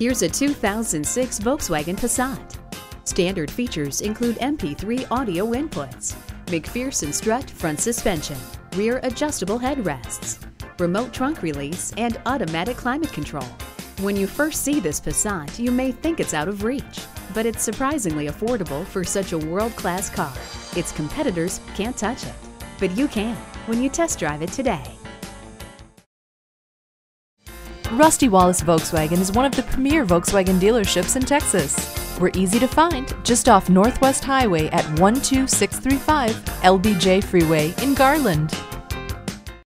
Here's a 2006 Volkswagen Passat. Standard features include MP3 audio inputs, McPherson strut front suspension, rear adjustable headrests, remote trunk release, and automatic climate control. When you first see this Passat, you may think it's out of reach, but it's surprisingly affordable for such a world-class car. Its competitors can't touch it, but you can when you test drive it today. Rusty Wallis Volkswagen is one of the premier Volkswagen dealerships in Texas. We're easy to find just off Northwest Highway at 12635 LBJ Freeway in Garland.